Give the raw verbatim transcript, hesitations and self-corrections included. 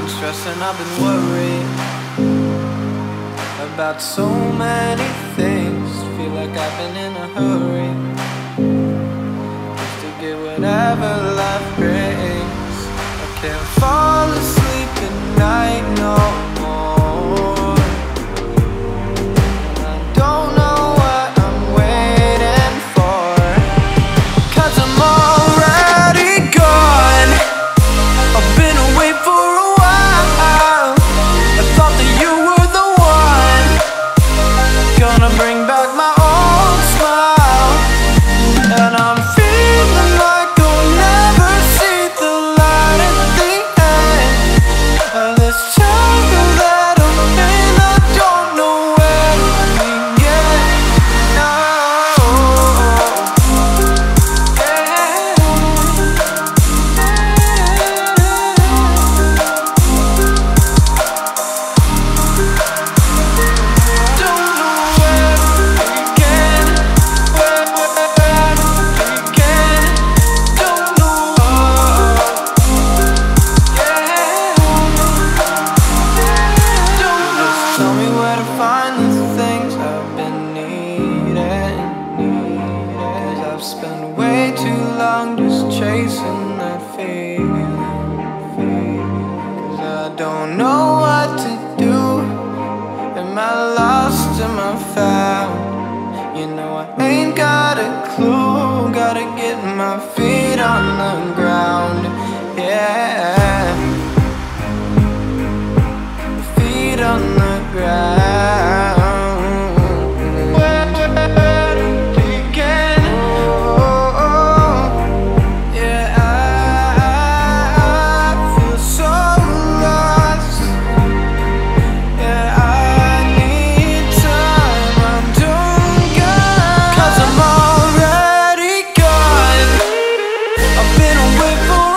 been stressing, I've been worried about so many things. Feel like I've been in a hurry just to get whatever life brings. I can't fall asleep at night no more, and I don't know what I'm waiting for, 'cause I'm already gone. I've been away for a while, I thought that you were the one, gonna bring back my old smile. And I'm feeling like I'll never see the light at the end of this chapter that I'm in. I don't know where to begin now. Don't know where to begin, where, where, where to begin. Don't know. Yeah. Don't know. Just tell me where to find the things I've been needing, needing. 'Cause I've spent way too long just chasing that feeling, feeling. 'Cause I don't know what to do. Am I lost? Am I found? You know I ain't got a clue. Gotta get my feet on the ground, yeah. Feet on the ground. Where, where to begin? Oh, oh, yeah. I, I feel so lost. Yeah, I need time, I don't got, 'cause I'm already gone. I've been away for